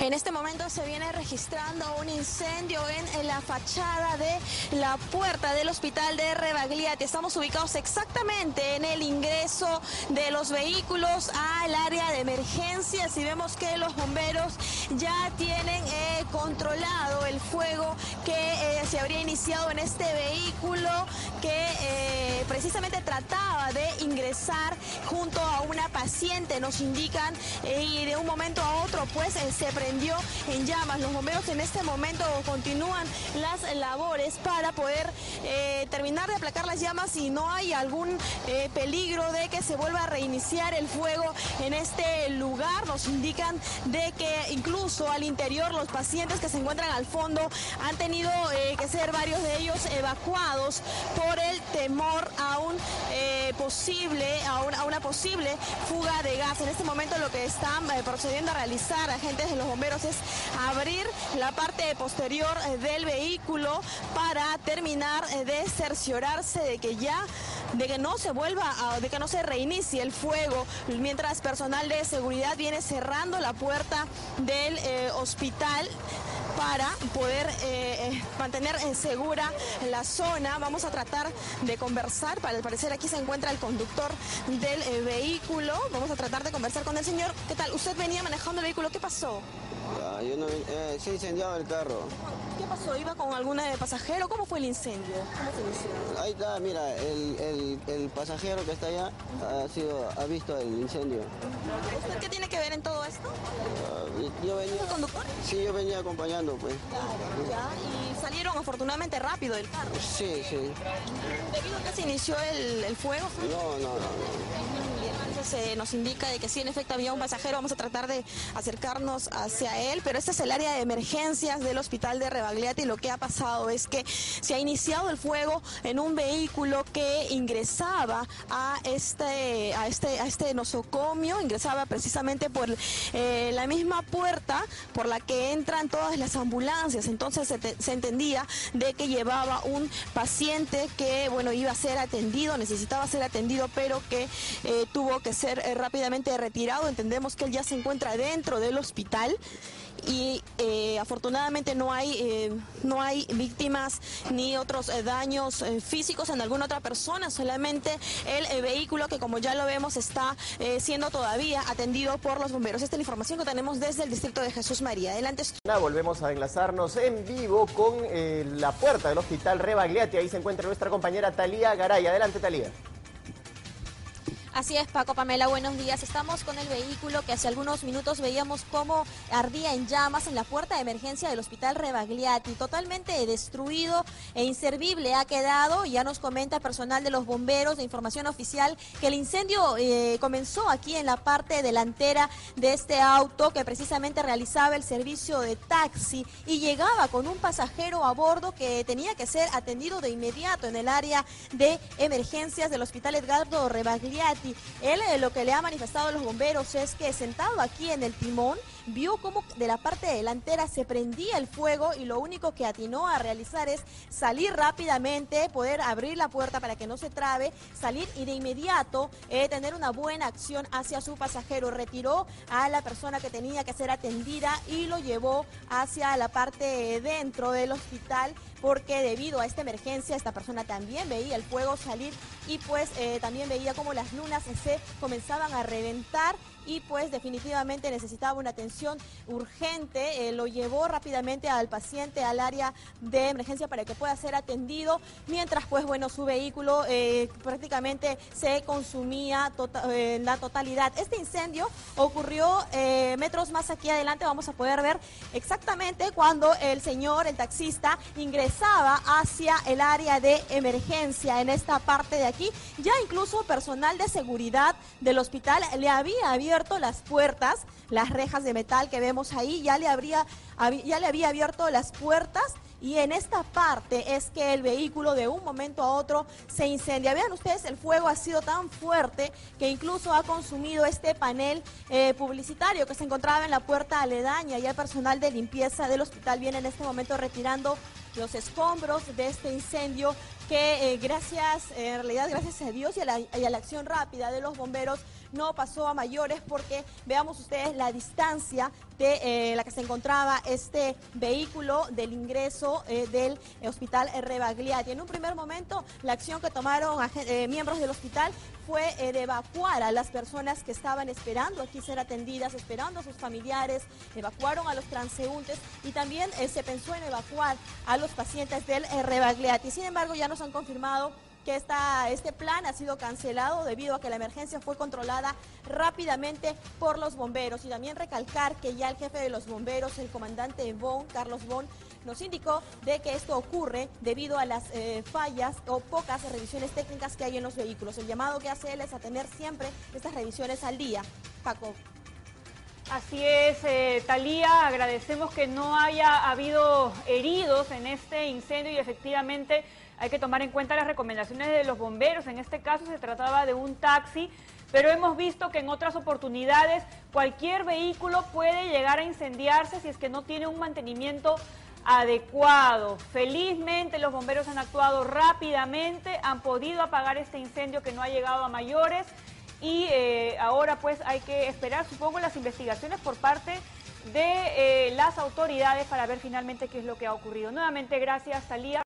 En este momento se viene registrando un incendio en la fachada de la puerta del hospital de Rebagliati. Estamos ubicados exactamente en el ingreso de los vehículos al área de emergencias y vemos que los bomberos ya tienen controlado el fuego que se habría iniciado en este vehículo que precisamente trataba de ingresar junto a una paciente, nos indican, y de un momento a otro pues se prendió en llamas. Los bomberos en este momento continúan las labores para poder terminar de aplacar las llamas y no hay algún peligro de que se vuelva a reiniciar el fuego en este lugar. Nos indican de que incluso al interior los pacientes que se encuentran al fondo han tenido que ser varios de ellos evacuados por el temor a un una posible fuga de gas. En este momento lo que están procediendo a realizar agentes de los bomberos es abrir la parte posterior del vehículo para terminar de cerciorarse de que de que no se reinicie el fuego, mientras personal de seguridad viene cerrando la puerta del hospital para poder mantener segura la zona. Vamos a tratar de conversar, al parecer aquí se encuentra el conductor del vehículo. Vamos a tratar de conversar con el señor. ¿Qué tal? ¿Usted venía manejando el vehículo? ¿Qué pasó? Yo no, se incendiaba el carro. ¿Qué pasó? ¿Iba con algún pasajero? ¿Cómo fue el incendio? ¿Cómo se inició? Ahí está, mira, el pasajero que está allá ha visto el incendio. ¿Usted qué tiene que ver en todo esto? Yo venía, ¿el conductor? Sí, yo venía acompañando, pues. Ya, y salieron afortunadamente rápido del carro. Sí, sí. ¿Debido a que se inició el fuego? No. Nos indica de que sí, en efecto, había un pasajero. Vamos a tratar de acercarnos hacia él, pero este es el área de emergencias del hospital de Rebagliati. Lo que ha pasado es que se ha iniciado el fuego en un vehículo que ingresaba a este nosocomio, ingresaba precisamente por la misma puerta por la que entran todas las ambulancias. Entonces se entendía de que llevaba un paciente que, bueno, iba a ser atendido, necesitaba ser atendido, pero que tuvo que ser rápidamente retirado. Entendemos que él ya se encuentra dentro del hospital y afortunadamente no hay víctimas ni otros daños físicos en alguna otra persona, solamente el vehículo que, como ya lo vemos, está siendo todavía atendido por los bomberos. Esta es la información que tenemos desde el distrito de Jesús María. Adelante. Volvemos a enlazarnos en vivo con la puerta del hospital Rebagliati. Ahí se encuentra nuestra compañera Talía Garay. Adelante, Talía. Así es, Paco, Pamela, buenos días. Estamos con el vehículo que hace algunos minutos veíamos cómo ardía en llamas en la puerta de emergencia del hospital Rebagliati. Totalmente destruido e inservible ha quedado. Ya nos comenta personal de los bomberos de información oficial que el incendio comenzó aquí en la parte delantera de este auto que precisamente realizaba el servicio de taxi y llegaba con un pasajero a bordo que tenía que ser atendido de inmediato en el área de emergencias del hospital Edgardo Rebagliati. Él, lo que le ha manifestado a los bomberos es que, sentado aquí en el timón, vio cómo de la parte delantera se prendía el fuego y lo único que atinó a realizar es salir rápidamente, poder abrir la puerta para que no se trabe, salir y de inmediato tener una buena acción hacia su pasajero. Retiró a la persona que tenía que ser atendida y lo llevó hacia la parte dentro del hospital, porque debido a esta emergencia esta persona también veía el fuego salir y pues también veía cómo las lunas se comenzaban a reventar y pues definitivamente necesitaba una atención urgente. Lo llevó rápidamente al paciente al área de emergencia para que pueda ser atendido, mientras pues bueno, su vehículo prácticamente se consumía la totalidad. Este incendio ocurrió metros más aquí adelante. Vamos a poder ver exactamente cuando el señor, el taxista, ingresaba hacia el área de emergencia en esta parte de aquí. Ya incluso personal de seguridad del hospital le había abierto las puertas, las rejas de metal que vemos ahí, ya le había abierto las puertas, y en esta parte es que el vehículo de un momento a otro se incendia. Vean ustedes, el fuego ha sido tan fuerte que incluso ha consumido este panel publicitario que se encontraba en la puerta aledaña. Ya el personal de limpieza del hospital viene en este momento retirando los escombros de este incendio que gracias a Dios y a la acción rápida de los bomberos no pasó a mayores porque veamos ustedes la distancia de la que se encontraba este vehículo del ingreso del hospital Rebagliati. En un primer momento, la acción que tomaron miembros del hospital fue de evacuar a las personas que estaban esperando aquí ser atendidas, esperando a sus familiares, evacuaron a los transeúntes y también se pensó en evacuar a los pacientes del Rebagliati. Sin embargo, ya nos han confirmado que este plan ha sido cancelado debido a que la emergencia fue controlada rápidamente por los bomberos. Y también recalcar que ya el jefe de los bomberos, el comandante Bon, Carlos Bon, nos indicó de que esto ocurre debido a las fallas o pocas revisiones técnicas que hay en los vehículos. El llamado que hace él es a tener siempre estas revisiones al día. Paco. Así es, Talía, agradecemos que no haya habido heridos en este incendio y efectivamente hay que tomar en cuenta las recomendaciones de los bomberos. En este caso se trataba de un taxi, pero hemos visto que en otras oportunidades cualquier vehículo puede llegar a incendiarse si es que no tiene un mantenimiento adecuado. Felizmente los bomberos han actuado rápidamente, han podido apagar este incendio que no ha llegado a mayores. Y ahora pues hay que esperar, supongo, las investigaciones por parte de las autoridades para ver finalmente qué es lo que ha ocurrido. Nuevamente, gracias, Talía.